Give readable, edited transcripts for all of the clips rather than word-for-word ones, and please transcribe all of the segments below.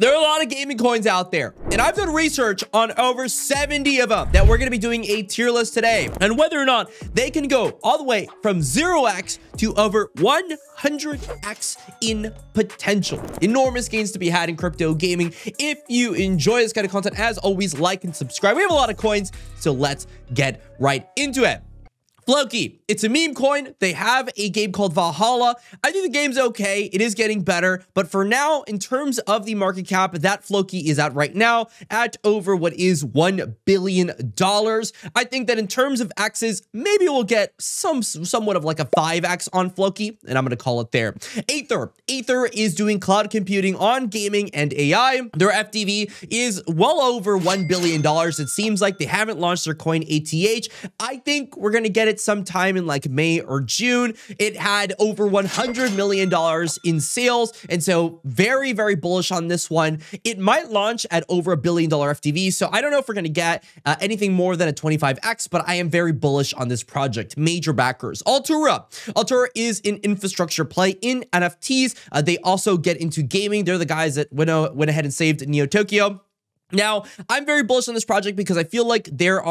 There are a lot of gaming coins out there, and I've done research on over 70 of them that we're going to be doing a tier list today, and whether or not they can go all the way from 0x to over 100x in potential. Enormous gains to be had in crypto gaming. If you enjoy this kind of content, as always, like and subscribe. We have a lot of coins, so let's get right into it. Floki, it's a meme coin. They have a game called Valhalla. I think the game's okay. It is getting better. But for now, in terms of the market cap, that Floki is at right now at over what is $1 billion. I think that in terms of X's, maybe we'll get somewhat of like a 5X on Floki, and I'm going to call it there. Aether is doing cloud computing on gaming and AI. Their FTV is well over $1 billion. It seems like they haven't launched their coin ATH. I think we're going to get it sometime in like May or June. It had over $100 million in sales, and so very, very bullish on this one. It might launch at over $1 billion FTV, so I don't know if we're going to get anything more than a 25x, but I am very bullish on this project. Major backers. Altura is an infrastructure play in NFTs. They also get into gaming. They're the guys that went ahead and saved Neo Tokyo. Now, I'm very bullish on this project because I feel like they are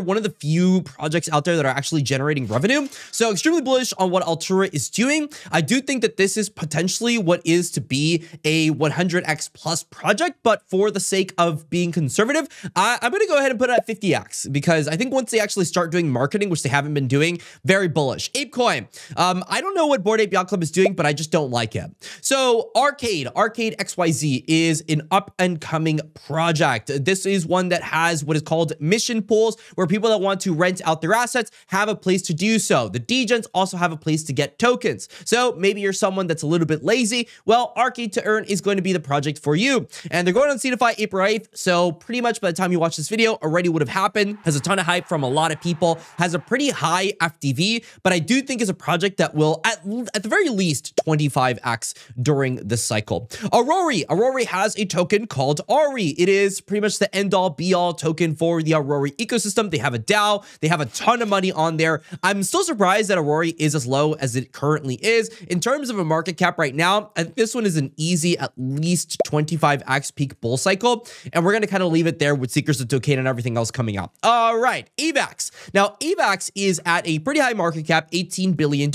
one of the few projects out there that are actually generating revenue. So extremely bullish on what Altura is doing. I do think that this is potentially what is to be a 100x plus project, but for the sake of being conservative, I'm going to go ahead and put it at 50x because I think once they actually start doing marketing, which they haven't been doing, very bullish. Apecoin. I don't know what Bored Ape Yacht Club is doing, but I just don't like it. So Arcade XYZ is an up and coming project. This is one that has what is called mission pools, where people that want to rent out their assets have a place to do so. The degens also have a place to get tokens. So maybe you're someone that's a little bit lazy. Well, Arcade to Earn is going to be the project for you. And they're going on Seedify April 8th. So pretty much by the time you watch this video, already would have happened. Has a ton of hype from a lot of people. Has a pretty high FTV, but I do think is a project that will at the very least 25x during the cycle. Aurora has a token called Aori. It is pretty much the end-all be-all token for the Aurora ecosystem. They have a DAO. They have a ton of money on there. I'm still surprised that Aurora is as low as it currently is. In terms of a market cap right now, I think this one is an easy at least 25x peak bull cycle, and we're going to kind of leave it there with Seekers of Token and everything else coming out. All right, Evax. Now, Evax is at a pretty high market cap, $18 billion.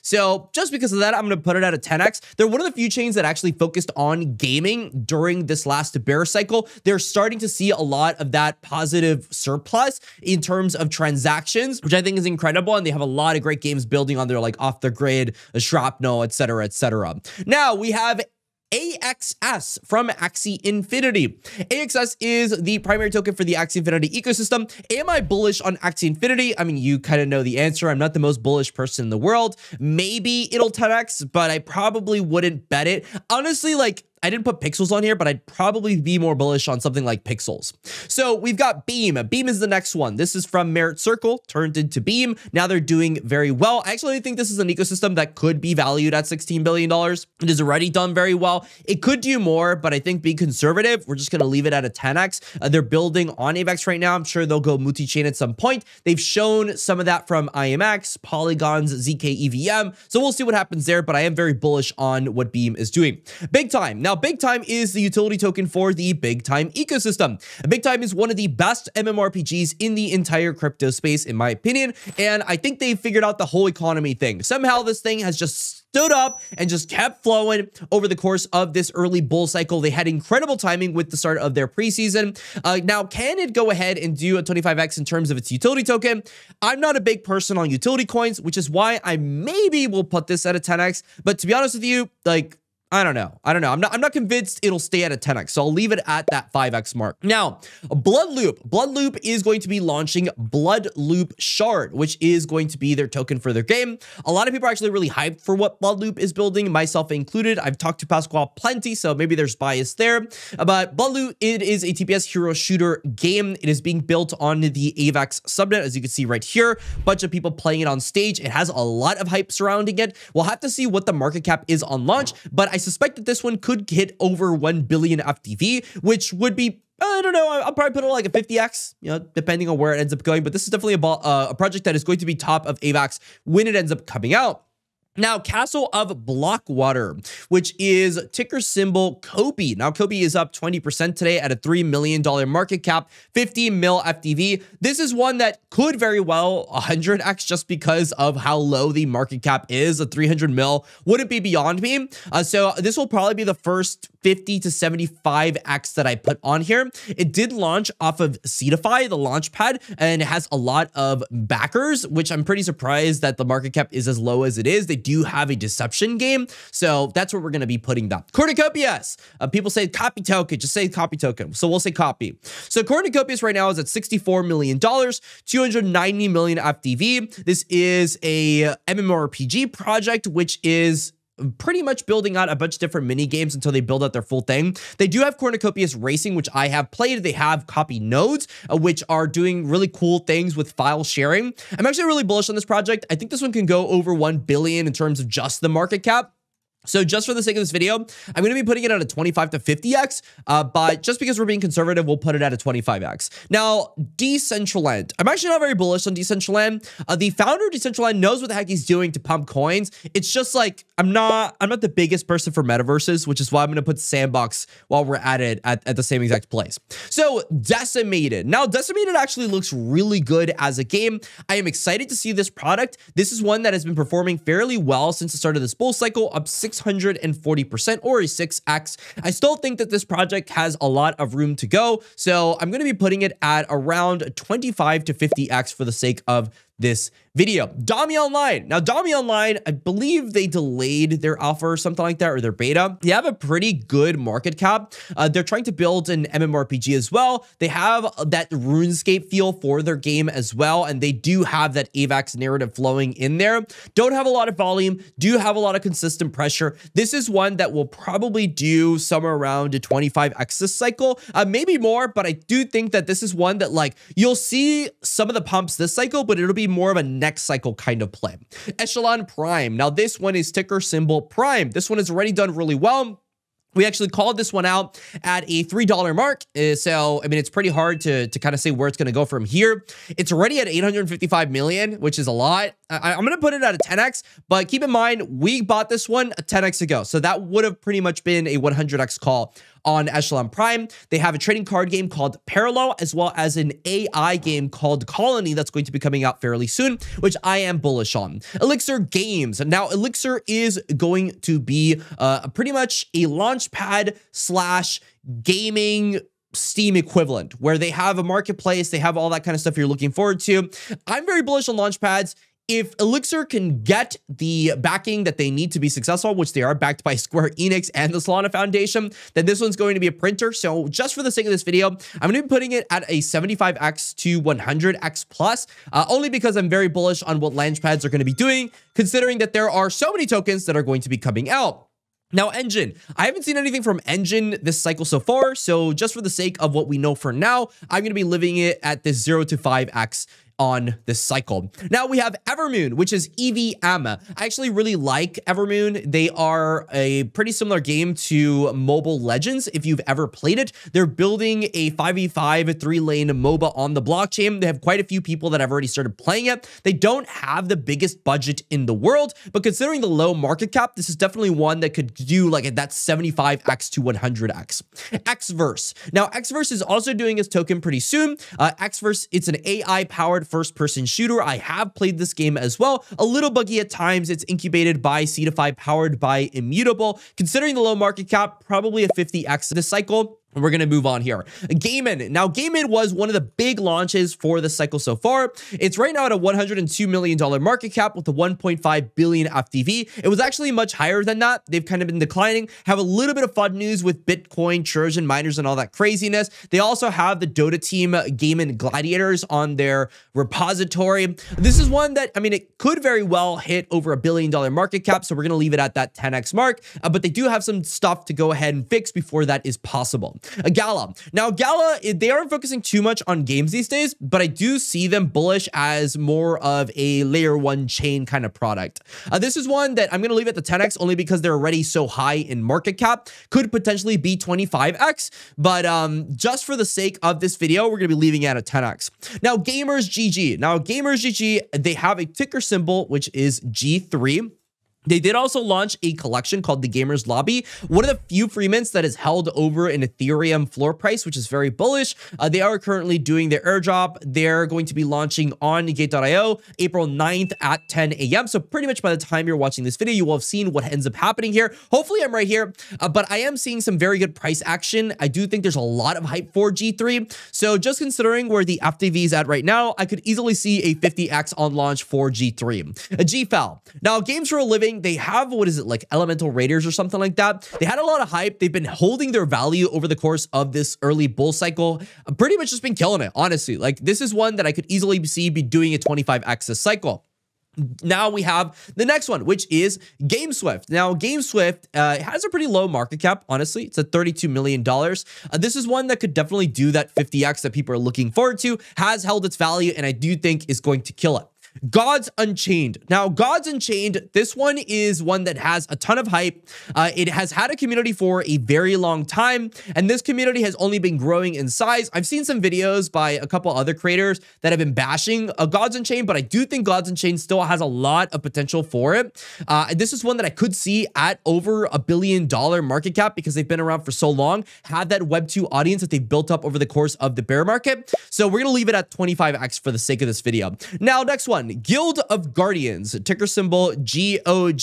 So just because of that, I'm going to put it at a 10x. They're one of the few chains that actually focused on gaming during this last bear cycle. They're starting to see a lot of that positive surplus in terms of transactions, which I think is incredible. And they have a lot of great games building on their like off the grid, Shrapnel, et cetera, et cetera. Now we have AXS from Axie Infinity. AXS is the primary token for the Axie Infinity ecosystem. Am I bullish on Axie Infinity? I mean, you kind of know the answer. I'm not the most bullish person in the world. Maybe it'll 10x, but I probably wouldn't bet it. Honestly, like, I didn't put Pixels on here, but I'd probably be more bullish on something like Pixels. So we've got Beam. Beam is the next one. This is from Merit Circle, turned into Beam. Now they're doing very well. I actually think this is an ecosystem that could be valued at $16 billion. It is already done very well. It could do more, but I think being conservative, we're just going to leave it at a 10x. They're building on AVAX right now. I'm sure they'll go multi-chain at some point. They've shown some of that from IMX, Polygon's ZK EVM. So we'll see what happens there, but I am very bullish on what Beam is doing. Big Time. Now, Big Time is the utility token for the Big Time ecosystem. Big Time is one of the best MMORPGs in the entire crypto space, in my opinion, and I think they figured out the whole economy thing. Somehow this thing has just stood up and just kept flowing over the course of this early bull cycle. They had incredible timing with the start of their preseason. Now, can it go ahead and do a 25x in terms of its utility token? I'm not a big person on utility coins, which is why I maybe will put this at a 10x, but to be honest with you, like, I don't know. I'm not convinced it'll stay at a 10x, so I'll leave it at that 5x mark. Now, Bloodloop. Bloodloop is going to be launching Bloodloop Shard, which is going to be their token for their game. A lot of people are actually really hyped for what Bloodloop is building, myself included. I've talked to Pasquale plenty, so maybe there's bias there. But Bloodloop, it is a TPS hero shooter game. It is being built on the AVAX subnet, as you can see right here. Bunch of people playing it on stage. It has a lot of hype surrounding it. We'll have to see what the market cap is on launch, but I suspect that this one could hit over 1 billion FTV, which would be, I don't know, I'll probably put it like a 50x, you know, depending on where it ends up going. But this is definitely a project that is going to be top of AVAX when it ends up coming out. Now, Castle of Blockwater, which is ticker symbol COBE. Now, COBE is up 20% today at a $3 million market cap, 15 mil FTV. This is one that could very well 100x just because of how low the market cap is. A 300 mil wouldn't be beyond me. So this will probably be the first 50 to 75x that I put on here. It did launch off of Seedify, the launch pad, and it has a lot of backers, which I'm pretty surprised that the market cap is as low as it is. They do have a deception game, so that's where we're going to be putting that. Cornucopias, people say copy token, just say copy token, so we'll say copy. So Cornucopias right now is at $64 million, 290 million FTV. This is a MMORPG project, which is pretty much building out a bunch of different mini games until they build out their full thing. They do have Cornucopias Racing, which I have played. They have Copy Nodes, which are doing really cool things with file sharing. I'm actually really bullish on this project. I think this one can go over 1 billion in terms of just the market cap. So just for the sake of this video, I'm going to be putting it at a 25 to 50x, but just because we're being conservative, we'll put it at a 25x. Now, Decentraland. I'm actually not very bullish on Decentraland. The founder of Decentraland knows what the heck he's doing to pump coins. It's just like, I'm not the biggest person for metaverses, which is why I'm going to put Sandbox while we're at it at the same exact place. So Decimated. Now, Decimated actually looks really good as a game. I am excited to see this product. This is one that has been performing fairly well since the start of this bull cycle, up 640% or a 6x. I still think that this project has a lot of room to go, so I'm going to be putting it at around 25 to 50x for the sake of this video. Dami Online. Now, Dami Online, I believe they delayed their alpha or something like that, or their beta. They have a pretty good market cap. They're trying to build an MMORPG as well. They have that RuneScape feel for their game as well, and they do have that AVAX narrative flowing in there. Don't have a lot of volume, do have a lot of consistent pressure. This is one that will probably do somewhere around a 25x this cycle, maybe more, but I do think that this is one that, like, you'll see some of the pumps this cycle, but it'll be more of a next cycle kind of play. Echelon Prime. Now, this one is ticker symbol Prime. This one has already done really well. We actually called this one out at a $3 mark. So, I mean, it's pretty hard to kind of say where it's going to go from here. It's already at 855 million, which is a lot. I'm going to put it at a 10x, but keep in mind, we bought this one a 10x ago. So that would have pretty much been a 100x call on Echelon Prime. They have a trading card game called Parallel, as well as an AI game called Colony that's going to be coming out fairly soon, which I am bullish on. Elixir Games. Now, Elixir is going to be pretty much a launchpad slash gaming Steam equivalent, where they have a marketplace, they have all that kind of stuff you're looking forward to. I'm very bullish on launchpads. If Elixir can get the backing that they need to be successful, which they are backed by Square Enix and the Solana Foundation, then this one's going to be a printer. So just for the sake of this video, I'm going to be putting it at a 75x to 100x plus, only because I'm very bullish on what launchpads are going to be doing, considering that there are so many tokens that are going to be coming out. Now, Enjin. I haven't seen anything from Enjin this cycle so far, so just for the sake of what we know for now, I'm going to be living it at this 0 to 5x on this cycle. Now we have Evermoon, which is EVM. I actually really like Evermoon. They are a pretty similar game to Mobile Legends, if you've ever played it. They're building a 5v5 3-lane MOBA on the blockchain. They have quite a few people that have already started playing it. They don't have the biggest budget in the world, but considering the low market cap, this is definitely one that could do like that 75x to 100x. Xverse. Now, Xverse is also doing its token pretty soon. Xverse, it's an AI-powered first-person shooter. I have played this game as well. A little buggy at times. It's incubated by Seedify, powered by Immutable. Considering the low market cap, probably a 50x this cycle. And we're going to move on here. Gaiman. Now, Gaiman was one of the big launches for the cycle so far. It's right now at a $102 million market cap with a 1.5 billion FTV. It was actually much higher than that. They've kind of been declining, have a little bit of FUD news with Bitcoin, Trojan miners, and all that craziness. They also have the Dota team Gaiman Gladiators on their repository. This is one that, I mean, it could very well hit over $1 billion market cap. So we're going to leave it at that 10x mark, but they do have some stuff to go ahead and fix before that is possible. Gala. Now, Gala, they aren't focusing too much on games these days, but I do see them bullish as more of a layer one chain kind of product. This is one that I'm going to leave at the 10x only because they're already so high in market cap. Could potentially be 25x, but just for the sake of this video, we're going to be leaving it at a 10x. Now, Gamers GG. They have a ticker symbol, which is G3. They did also launch a collection called the Gamers Lobby, one of the few free mints that is held over an Ethereum floor price, which is very bullish. They are currently doing their airdrop. They're going to be launching on Gate.io April 9th at 10 a.m. So pretty much by the time you're watching this video, you will have seen what ends up happening here. Hopefully I'm right here, but I am seeing some very good price action. I do think there's a lot of hype for G3. So just considering where the FTV is at right now, I could easily see a 50x on launch for G3. GFAL. Now, Games for a Living, they have, what is it, like Elemental Raiders or something like that. They had a lot of hype. They've been holding their value over the course of this early bull cycle. I've pretty much just been killing it, honestly. Like, this is one that I could easily see be doing a 25x this cycle. Now we have the next one, which is GameSwift. Now, GameSwift has a pretty low market cap, honestly. It's at $32 million. This is one that could definitely do that 50x that people are looking forward to, has held its value, and I do think is going to kill it. Gods Unchained. Now, Gods Unchained, this one is one that has a ton of hype. It has had a community for a very long time, and this community has only been growing in size. I've seen some videos by a couple other creators that have been bashing Gods Unchained, but I do think Gods Unchained still has a lot of potential for it. This is one that I could see at over $1 billion market cap because they've been around for so long, had that Web2 audience that they've built up over the course of the bear market. So we're going to leave it at 25x for the sake of this video. Now, next one. Guild of Guardians, ticker symbol GOG.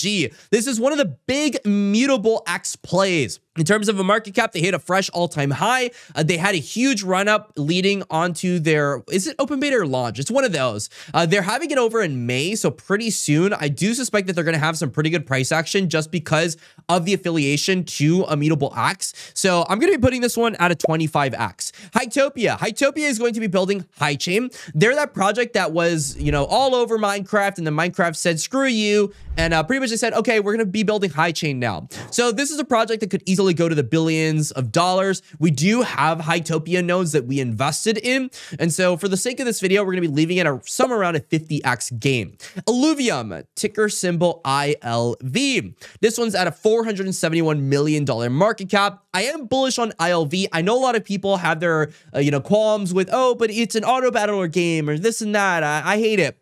This is one of the big Immutable X plays. In terms of a market cap, they hit a fresh all-time high. They had a huge run-up leading onto their, is it open beta or launch? It's one of those. They're having it over in May, so pretty soon. I do suspect that they're going to have some pretty good price action just because of the affiliation to Immutable X. So I'm going to be putting this one at a 25x. Hytopia. Hytopia is going to be building HyChain. They're that project that was, you know, all over Minecraft, and then Minecraft said, screw you. And pretty much they said, okay, we're going to be building HyChain now. So this is a project that could easily go to the billions of dollars. We do have Hytopia nodes that we invested in. And so for the sake of this video, we're going to be leaving it somewhere around a 50x game. Illuvium, ticker symbol ILV. This one's at a $471 million market cap. I am bullish on ILV. I know a lot of people have their, you know, qualms with, oh, but it's an auto battler game or this and that. I hate it.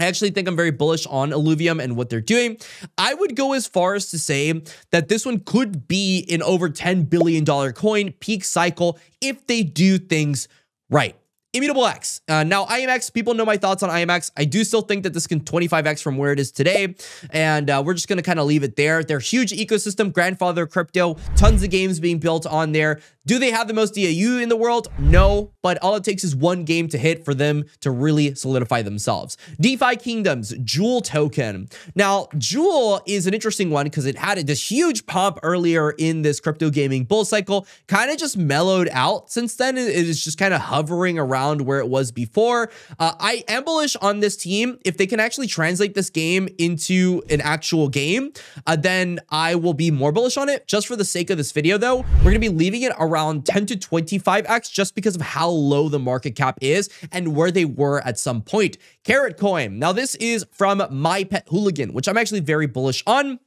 I actually think I'm very bullish on Illuvium and what they're doing. I would go as far as to say that this one could be an over $10 billion coin peak cycle if they do things right. Immutable X. Now, IMX, people know my thoughts on IMX. I do still think that this can 25x from where it is today, and we're just going to kind of leave it there. They're huge ecosystem, grandfather crypto, tons of games being built on there. Do they have the most DAU in the world? No, but all it takes is one game to hit for them to really solidify themselves. DeFi Kingdoms, Jewel token. Now, Jewel is an interesting one because it had this huge pump earlier in this crypto gaming bull cycle, kind of just mellowed out since then. It is just kind of hovering around where it was before. I am bullish on this team. If they can actually translate this game into an actual game, then I will be more bullish on it. Just for the sake of this video, though, we're going to be leaving it around 10 to 25x just because of how low the market cap is and where they were at some point. Carrot Coin. Now, this is from My Pet Hooligan, which I'm actually very bullish on.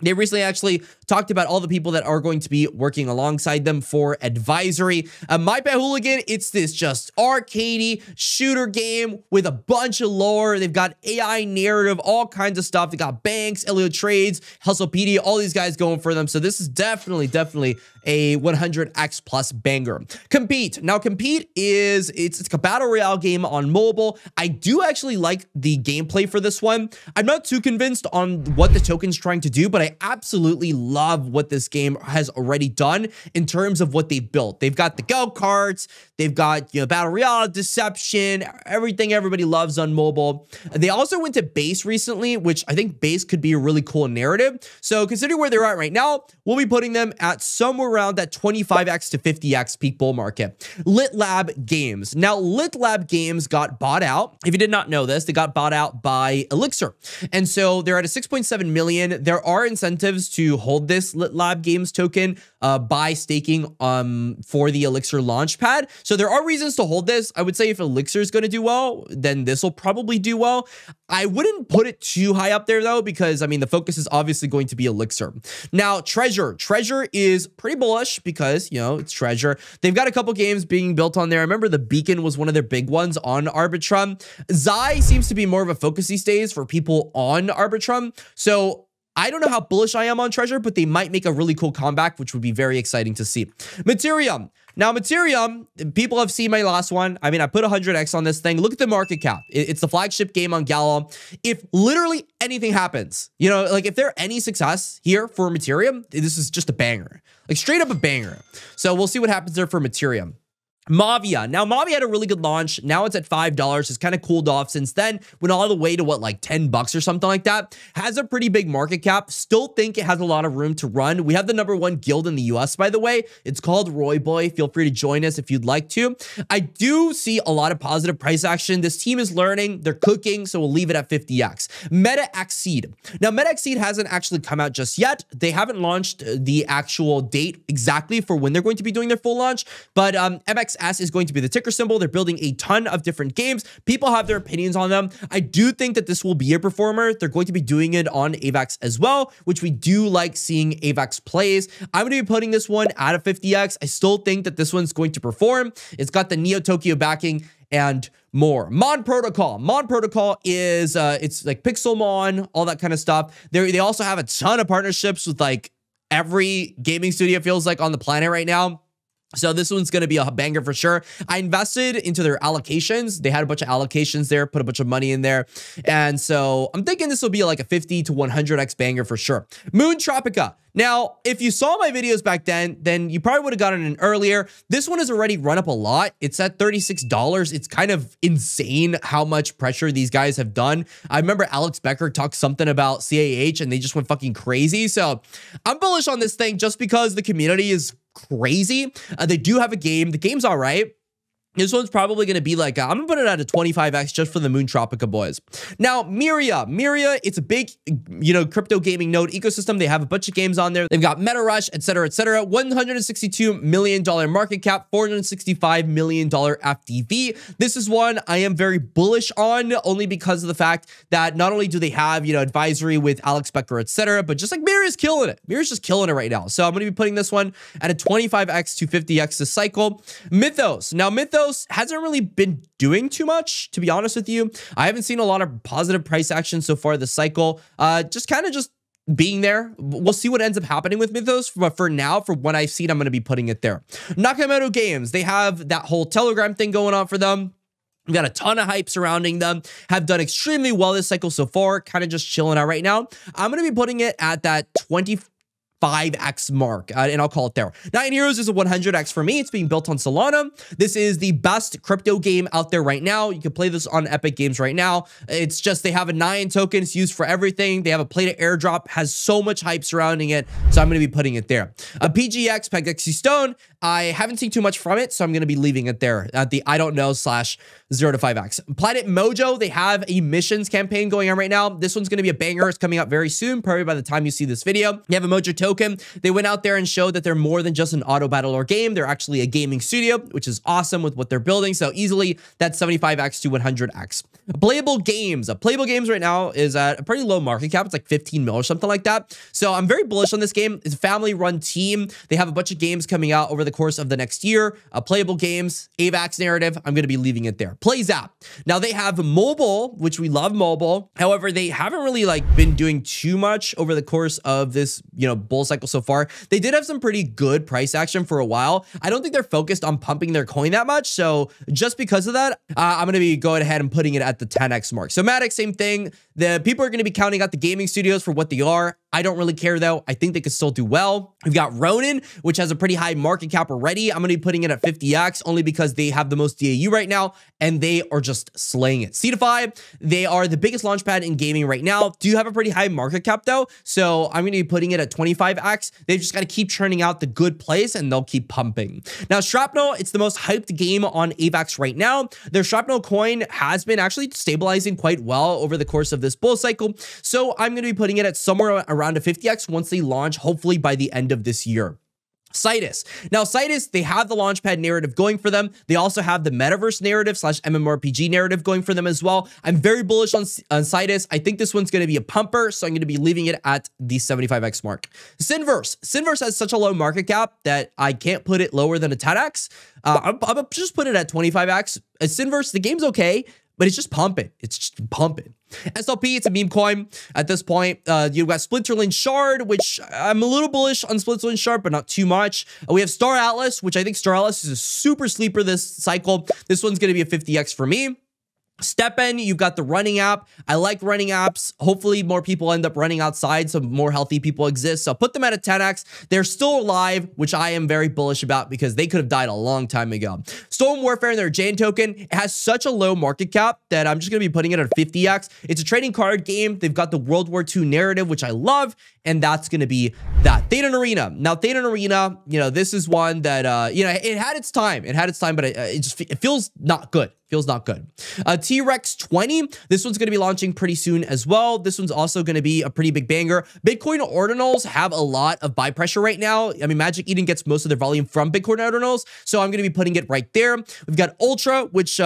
They recently actually talked about all the people that are going to be working alongside them for advisory. My Pet Hooligan, it's this just arcadey shooter game with a bunch of lore. They've got AI narrative, all kinds of stuff. They got Banks, Elliot Trades, Hustlepedia, all these guys going for them. So this is definitely a 100x plus banger. Compete. Now, Compete is, it's a battle royale game on mobile. I do actually like the gameplay for this one. I'm not too convinced on what the token's trying to do, but I absolutely love what this game has already done in terms of what they built. They've got the go-karts, they've got, you know, battle royale, deception, everything everybody loves on mobile. They also went to base recently, which I think base could be a really cool narrative. So considering where they're at right now, we'll be putting them at somewhere around that 25x to 50x peak bull market. LitLab Games. Now, LitLab Games got bought out. If you did not know this, they got bought out by Elixir. And so they're at a 6.7 million. There are incentives to hold this LitLab Games token by staking for the Elixir launchpad. So there are reasons to hold this. I would say if Elixir is going to do well, then this will probably do well. I wouldn't put it too high up there though, because I mean, the focus is obviously going to be Elixir. Now, Treasure. Treasure is pretty bullish because, you know, it's Treasure. They've got a couple games being built on there. I remember the Beacon was one of their big ones on Arbitrum. Xi seems to be more of a focus these days for people on Arbitrum. So I don't know how bullish I am on Treasure, but they might make a really cool comeback, which would be very exciting to see. Materium. Now, Materium, people have seen my last one. I mean, I put 100x on this thing. Look at the market cap. It's the flagship game on Gala. If literally anything happens, you know, like if there are any success here for Materium, this is just a banger, like straight up a banger. So we'll see what happens there for Materium. Mavia. Now, Mavia had a really good launch. Now it's at $5. It's kind of cooled off since then. Went all the way to, what, like $10 or something like that. Has a pretty big market cap. Still think it has a lot of room to run. We have the #1 guild in the US, by the way. It's called Roy Boy. Feel free to join us if you'd like to. I do see a lot of positive price action. This team is learning. They're cooking, so we'll leave it at 50x. Meta Xseed. Now, Meta Xseed hasn't actually come out just yet. They haven't launched the actual date exactly for when they're going to be doing their full launch, but MX S is going to be the ticker symbol. They're building a ton of different games. People have their opinions on them. I do think that this will be a performer. They're going to be doing it on AVAX as well, which we do like seeing AVAX plays. I'm going to be putting this one out of 50x. I still think that this one's going to perform. It's got the Neo Tokyo backing and more. Mon Protocol. Mon Protocol is, it's like Pixelmon, all that kind of stuff. They also have a ton of partnerships with like every gaming studio feels like on the planet right now. So this one's going to be a banger for sure. I invested into their allocations. They had a bunch of allocations there, put a bunch of money in there. And so I'm thinking this will be like a 50 to 100x banger for sure. Moon Tropica. Now, if you saw my videos back then you probably would have gotten it earlier. This one has already run up a lot. It's at $36. It's kind of insane how much pressure these guys have done. I remember Alex Becker talked something about CAH and they just went fucking crazy. So I'm bullish on this thing just because the community is crazy. They do have a game. The game's all right. This one's probably going to be like, I'm going to put it out at 25x just for the Moon Tropica boys. Now, Miria. Miria, it's a big, you know, crypto gaming node ecosystem. They have a bunch of games on there. They've got Meta Rush, et cetera, et cetera. $162 million market cap, $465 million FDV. This is one I am very bullish on only because of the fact that not only do they have, you know, advisory with Alex Becker, et cetera, but just like Miria's killing it. Miria's just killing it right now. So I'm going to be putting this one at a 25x to 50x this cycle. Mythos. Now, Mythos hasn't really been doing too much, to be honest with you. I haven't seen a lot of positive price action so far this cycle. Just being there. We'll see what ends up happening with Mythos, but for now, for what I've seen, I'm going to be putting it there. Nakamoto Games, they have that whole Telegram thing going on for them. We've got a ton of hype surrounding them, have done extremely well this cycle so far, kind of just chilling out right now. I'm going to be putting it at that 25x mark, and I'll call it there. Nine Heroes is a 100x for me. It's being built on Solana. This is the best crypto game out there right now. You can play this on Epic Games right now. It's just, they have a 9 token. It's used for everything. They have a play to airdrop, has so much hype surrounding it. So I'm going to be putting it there. A PGX, Pegexy Stone. I haven't seen too much from it, so I'm going to be leaving it there at the I don't know /0 to 5x. Planet Mojo, they have a missions campaign going on right now. This one's going to be a banger. It's coming out very soon, probably by the time you see this video. They have a Mojo token. They went out there and showed that they're more than just an auto battle or game. They're actually a gaming studio, which is awesome with what they're building. So easily that's 75x to 100x. Playable Games. Playable Games right now is at a pretty low market cap. It's like 15 mil or something like that. So I'm very bullish on this game. It's a family run team. They have a bunch of games coming out over the course of the next year. Playable Games, AVAX narrative. I'm going to be leaving it there. Plays App. Now they have mobile, which we love mobile. However, they haven't really like been doing too much over the course of this, you know, bull cycle so far. They did have some pretty good price action for a while. I don't think they're focused on pumping their coin that much. So just because of that, I'm going to be going ahead and putting it at the 10x mark. So Matic, same thing. The people are going to be counting out the gaming studios for what they are. I don't really care though. I think they could still do well. We've got Ronin, which has a pretty high market cap already. I'm going to be putting it at 50x only because they have the most DAU right now and they are just slaying it. Seedify, they are the biggest launchpad in gaming right now. Do have a pretty high market cap though. So I'm going to be putting it at 25x. They've just got to keep churning out the good plays and they'll keep pumping. Now Shrapnel, it's the most hyped game on AVAX right now. Their Shrapnel coin has been actually stabilizing quite well over the course of this bull cycle. So I'm going to be putting it at somewhere around a 50x once they launch, hopefully by the end of this year. Citus. Now, Citus, they have the launchpad narrative going for them. They also have the metaverse narrative /MMORPG narrative going for them as well. I'm very bullish on Citus. I think this one's going to be a pumper, so I'm going to be leaving it at the 75x mark. Synverse. Synverse has such a low market cap that I can't put it lower than a 10x. I'm just put it at 25x. Synverse, the game's okay, but it's just pumping. SLP, it's a meme coin at this point. You got Splinterland Shard, which I'm a little bullish on Splinterland Shard, but not too much. We have Star Atlas, which I think Star Atlas is a super sleeper this cycle. This one's going to be a 50x for me. Step in, you've got the running app. I like running apps. Hopefully more people end up running outside, so more healthy people exist. So put them at a 10x. They're still alive, which I am very bullish about because they could have died a long time ago. Storm Warfare and their Jane token, it has such a low market cap that I'm just going to be putting it at a 50x. It's a trading card game. They've got the World War II narrative, which I love, and that's going to be that. Thetan Arena. Now, Thetan Arena, you know, this is one that, you know, it had its time. It had its time, but it feels not good. Feels not good. T-Rex 20, this one's going to be launching pretty soon as well. This one's also going to be a pretty big banger. Bitcoin ordinals have a lot of buy pressure right now. I mean, Magic Eden gets most of their volume from Bitcoin ordinals, so I'm going to be putting it right there. We've got Ultra, which...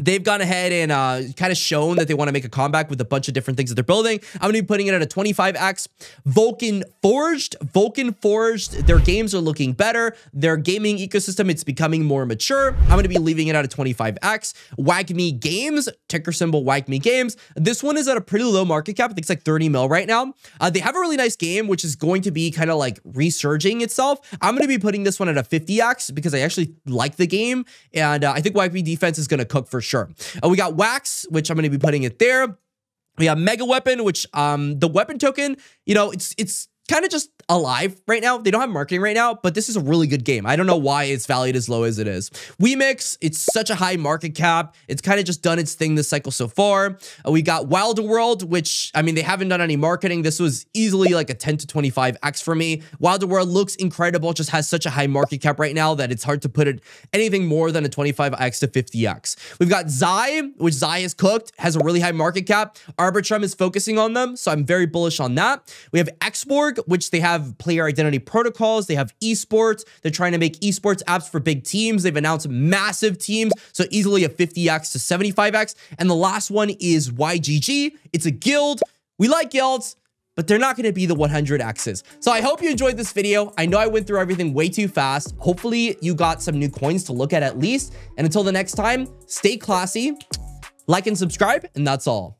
they've gone ahead and kind of shown that they want to make a comeback with a bunch of different things that they're building. I'm going to be putting it at a 25x. Vulcan Forged. Vulcan Forged. Their games are looking better. Their gaming ecosystem, it's becoming more mature. I'm going to be leaving it at a 25x. Wagme Games. Ticker symbol Wagme Games. This one is at a pretty low market cap. I think it's like 30 mil right now. They have a really nice game, which is going to be kind of like resurging itself. I'm going to be putting this one at a 50x because I actually like the game. And I think Wagme Defense is going to cook for sure. We got Wax, which I'm going to be putting it there. We got Mega Weapon, which the weapon token, you know, it's kind of just alive right now. They don't have marketing right now, but this is a really good game. I don't know why it's valued as low as it is. WeMix, it's such a high market cap. It's kind of just done its thing this cycle so far. We got Wilderworld, which, I mean, they haven't done any marketing. This was easily like a 10 to 25x for me. Wilderworld looks incredible. It just has such a high market cap right now that it's hard to put it anything more than a 25x to 50x. We've got Zai, which Zai is cooked, has a really high market cap. Arbitrum is focusing on them, so I'm very bullish on that. We have Xborg, which they have player identity protocols. They have esports. They're trying to make esports apps for big teams. They've announced massive teams, so easily a 50x to 75x. And the last one is YGG. It's a guild. We like guilds, but they're not going to be the 100x's. So I hope you enjoyed this video. I know I went through everything way too fast. Hopefully you got some new coins to look at least. And until the next time, stay classy, like and subscribe, and that's all.